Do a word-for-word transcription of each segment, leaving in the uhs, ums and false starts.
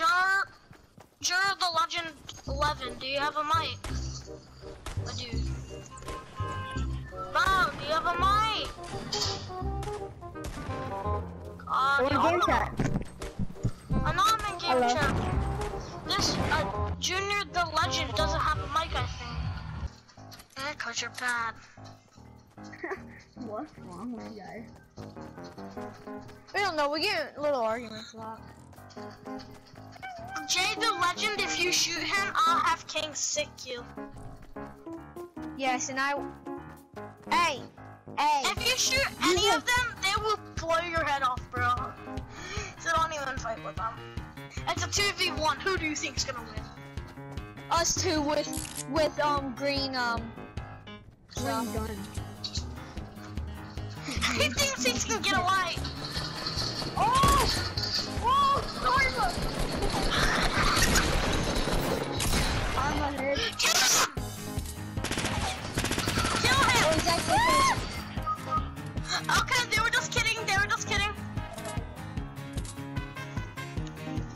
Jr, Jr the Legend eleven, do you have a mic? I do. Bob, do you have a mic? Uh, what game chat? I'm not in game Hello. chat. This uh, Junior the Legend doesn't have a mic, I think. Yeah, cause you're bad. What's wrong with you guys? We don't know. We get little arguments a lot. Jay the Legend, if you shoot him, I'll have King sick you. Yes, and I. Hey, hey. If you shoot any of them, they will blow your head off, bro. So don't even fight with them. It's a two v one. Who do you think's gonna win? Us two with with um green um. Green gun. He thinks he can get away. Oh! Oh! Karma! I'm on it. Kill him! Kill him! Oh, exactly. Okay, they were just kidding. They were just kidding.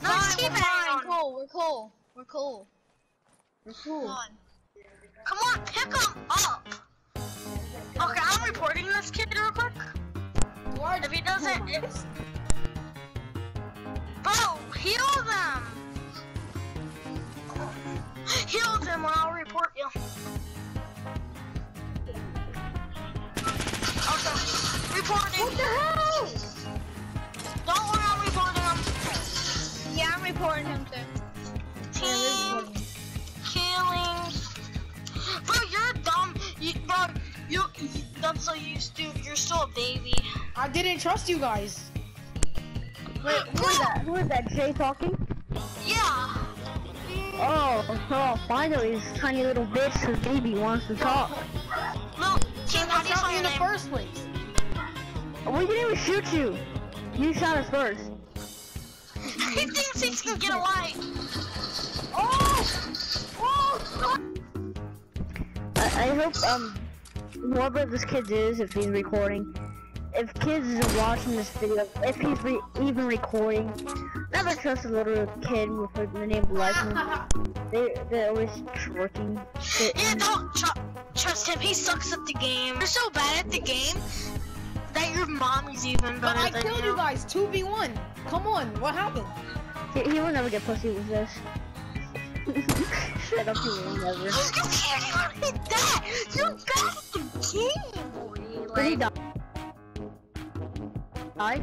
Nice team, man. We're cool. We're cool. We're cool. We're cool. Come on. Come on, pick him up. Okay, I'm reporting this kid real quick. What? If he doesn't, it's... Bro, heal them! Heal them or I'll report you. Okay, reporting. What the hell? Don't worry, I'm reporting him. Yeah, I'm reporting him too. Team killing. Bro, you're dumb. You, bro. You, I'm so used to. You're still a baby. I didn't trust you guys. Wait, who is that? Who is that? Jay talking? Yeah. Oh, oh, finally, this tiny little bitch, this baby, wants to talk. No, King, how do you find your name? First place. We didn't even shoot you. You shot us first. He thinks he can get away. Oh! Oh! I, I hope um. whoever this kid is, if he's recording, if kids is watching this video, if he's re even recording, never trust a little kid with the name Legend. they, they're always twerking. They, yeah, don't tr trust him, he sucks at the game. You're so bad at the game that your mom is even better than you. But I killed you, you guys, two v one. Come on, what happened? He, he will never get pussy with this. Shut up, you will never. You can't even hit that! You got the game, boy! Like... Did he die? Die?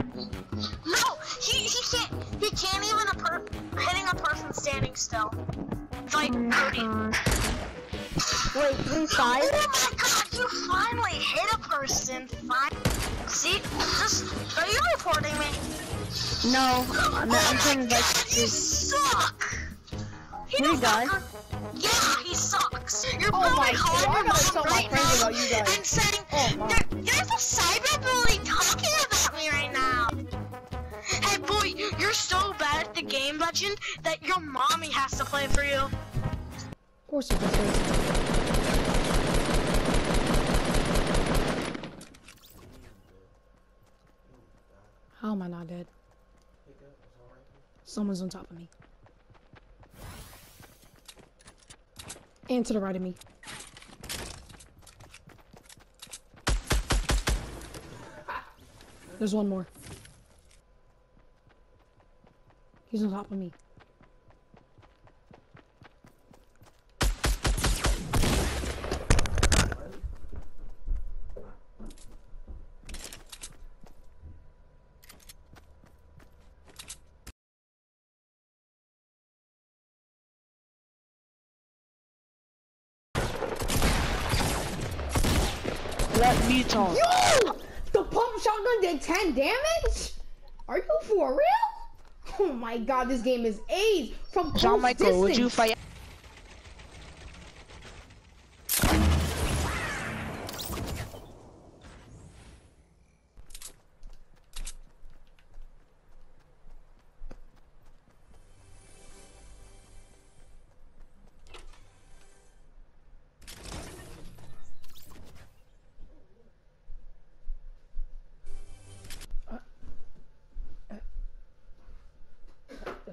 No! He, he can't, he can't even a per hitting a person standing still. It's like, Cody. Wait, please die? Oh my god, you finally hit a person! Fine. See? Just, are you reporting me? No, I'm not. Oh my god, you suck! He does guys. Yeah, he sucks. You're oh probably calling your mom right now and saying, oh there, there's a cyberbully talking about me right now. Hey boy, you're so bad at the game, Legend, that your mommy has to play for you. Of course you can play. How am I not dead? Someone's on top of me. And to the right of me. There's one more. He's on top of me. Let me talk. Yo! The pump shotgun did ten damage? Are you for real? Oh my god, this game is AIDS from close John Michael, distance. Would you fight?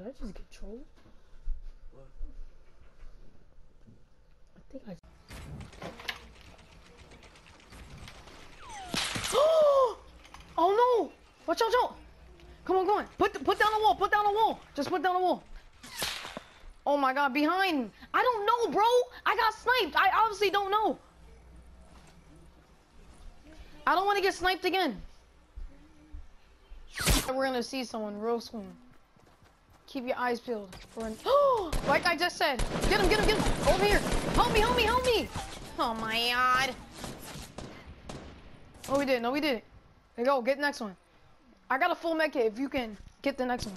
I just get trolled? What? I think I just... Oh! Oh no! Watch out, Joe! Come on, go on! Put the, put down the wall! Put down the wall! Just put down the wall! Oh my god, behind! I don't know, bro! I got sniped! I obviously don't know! I don't want to get sniped again! We're gonna see someone real soon. Keep your eyes peeled. For oh, like I just said. Get him, get him, get him! Over here! Help me, help me, help me! Oh my god! Oh, we did, no, we did it. There you go, get the next one. I got a full med kit if you can get the next one.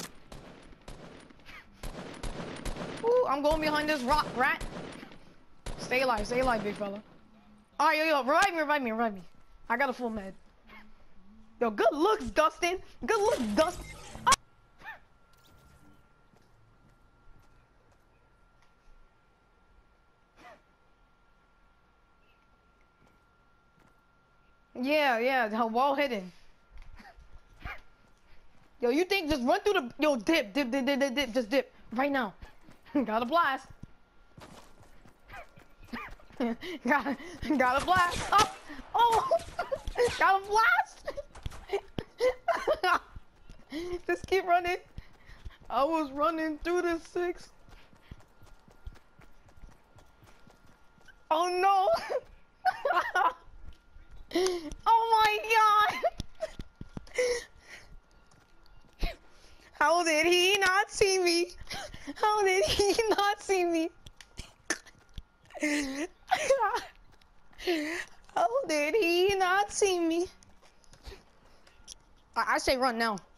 Ooh, I'm going behind this rock, rat. Stay alive, stay alive, big fella. Alright, yo, yo, revive me, revive me, revive me. I got a full med. Yo, good looks, Dustin. Good looks, Dustin. Ah! Yeah, yeah, well hidden. Yo, you think just run through the... Yo, dip, dip, dip, dip, dip, dip. Just dip. Right now. Got a blast. got, got a blast. Oh! Oh! Got a blast! Just keep running. I was running through the six. Oh no! Oh my god! How did he not see me? How did he not see me? How did he not see me? I, I say run now.